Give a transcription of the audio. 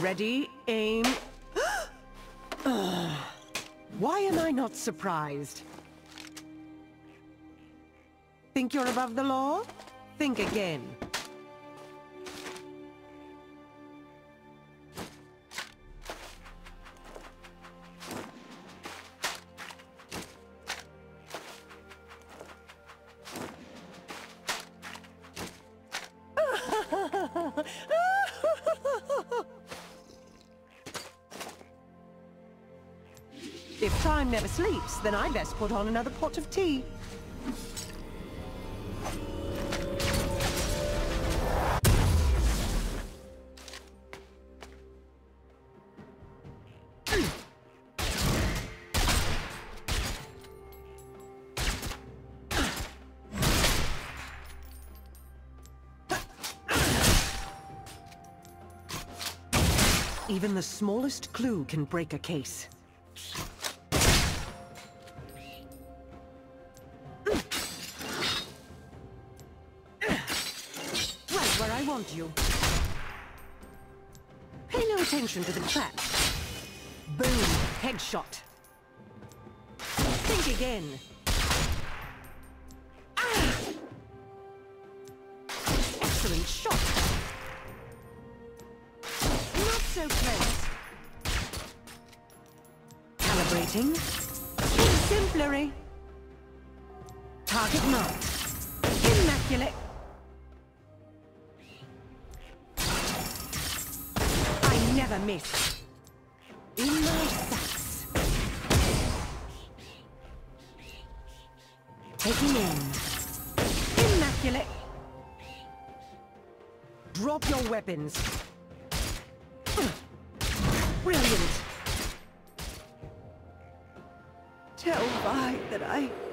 Ready, aim. Why am I not surprised? Think you're above the law? Think again. If time never sleeps, then I best put on another pot of tea. Even the smallest clue can break a case. You. Pay no attention to the trap. Boom, headshot. Think again. Ah! Excellent shot. Not so close. Calibrating. Exemplary. Target marked. Immaculate. Never miss. In my sights. Taking in. Immaculate. Drop your weapons. Brilliant. Tell Vi that I...